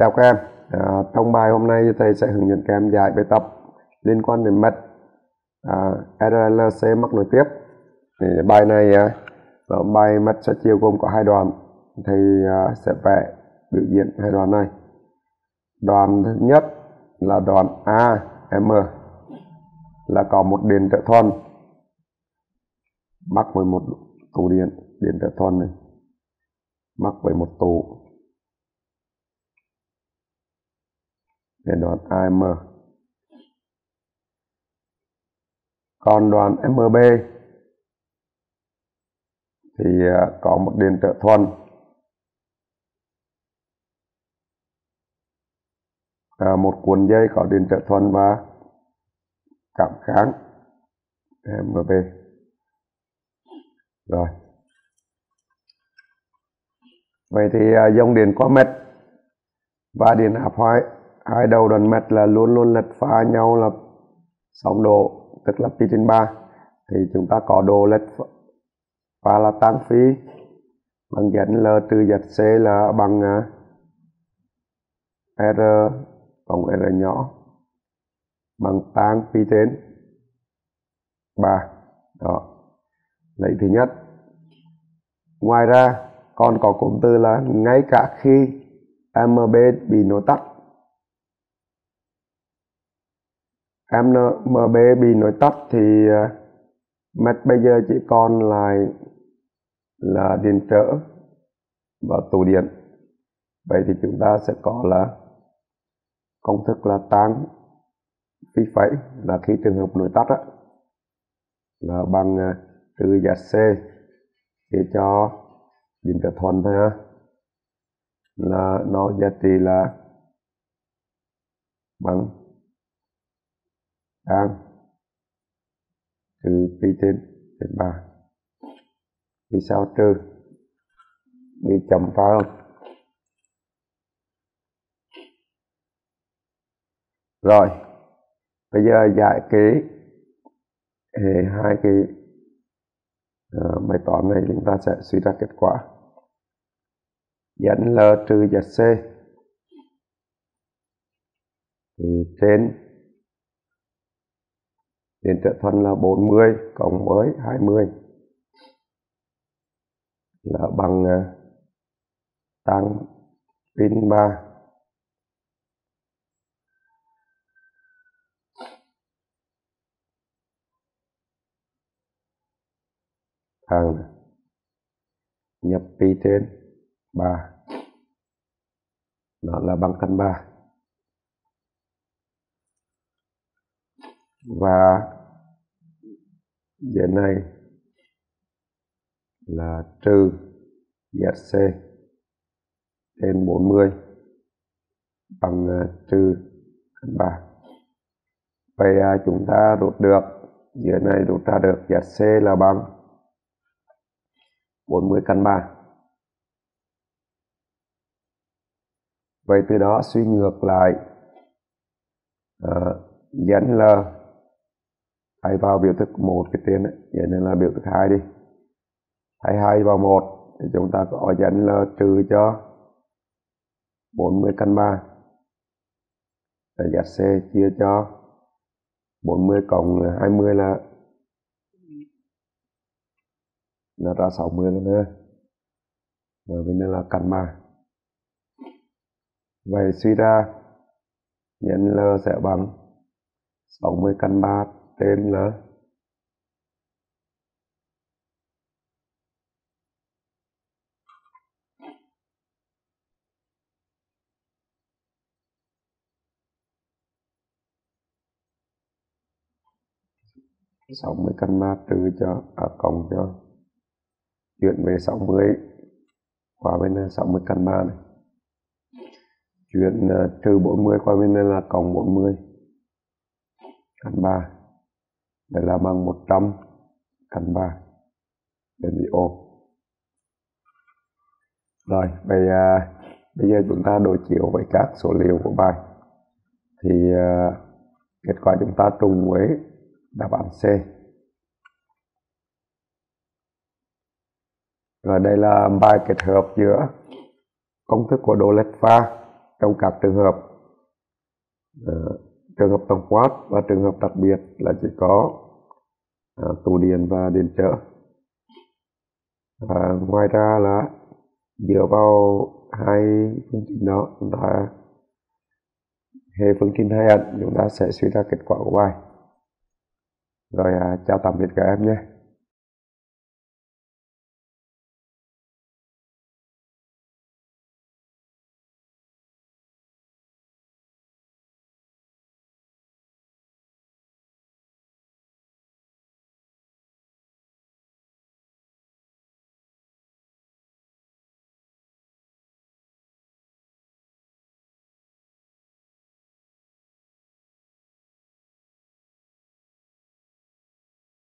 Chào các em, trong bài hôm nay thầy sẽ hướng dẫn các em giải bài tập liên quan đến mạch RLC mắc nối tiếp. Thì bài này bài mạch xoay chiều gồm có hai đoạn, thầy sẽ vẽ biểu diễn hai đoạn này. Đoạn thứ nhất là đoạn AM là có một điện trở thuần mắc với một tụ điện trở thuần này mắc với một tụ. Để đoạn AM. Còn đoạn MB thì có một điện trở thuần một cuộn dây có điện trở thuần và cảm kháng MB. Rồi. Vậy thì dòng điện qua mạch và điện hạp hoại hai đầu đoạn mạch là luôn luôn lệch pha nhau là 60 độ, tức là pi/3. Thì chúng ta có độ lệch pha là tan phi bằng dẫn L trừ ZC là bằng R cộng R nhỏ bằng tan pi/3. Đó. Lấy thứ nhất. Ngoài ra còn có cụm từ là ngay cả khi MB bị nối tắt. MB bị nối tắt thì mạch bây giờ chỉ còn lại là điện trở và tụ điện. Vậy thì chúng ta sẽ có là công thức là tan phi phẩy là khi trường hợp nối tắt đó, là bằng trừ ZC để cho điện trở thuần thôi ha, là nó giá trị là bằng tan trừ pi/3. Vì sao trừ? Vì chấm phá không? Rồi bây giờ giải hai cái bài toán này, chúng ta sẽ suy ra kết quả. Dẫn L trừ ZC thì trên điện trở thuần là 40 cộng với 20 là bằng tan pi/3. Thằng nhập pi/3 nó là bằng căn 3. Và dẫn này là trừ ZC trên 40 bằng trừ căn 3. Vậy chúng ta rút được, dẫn này rút ra được ZC là bằng 40 căn 3. Vậy từ đó suy ngược lại dẫn L thay vào biểu thức 1 cái trên ấy, vậy nên là biểu thức 2 đi. Thay 2 vào 1 thì chúng ta có dẫn L trừ cho 40 căn 3 là ZC chia cho 40 cộng 20 là ra 60 luôn ha. Rồi bên đây là căn 3. Vậy suy ra dẫn L sẽ bằng 60 căn 3 trên là 60 căn 3 trừ cho cộng cho chuyển về 60 qua bên này 60 căn 3 này chuyển trừ 40 qua bên này là cộng 40 căn 3. Đây là bằng 100 căn 3 đơn vị ôm. Rồi, bây giờ chúng ta đối chiếu với các số liệu của bài. Thì kết quả chúng ta trùng với đáp án C. Rồi đây là bài kết hợp giữa công thức của độ lệch pha trong các trường hợp tổng quát và trường hợp đặc biệt là chỉ có tủ điện và điện trở. Ngoài ra là dựa vào hai phương trình đó, chúng ta hệ phương trình hai ẩn, chúng ta sẽ suy ra kết quả của bài. Rồi chào tạm biệt các em nhé.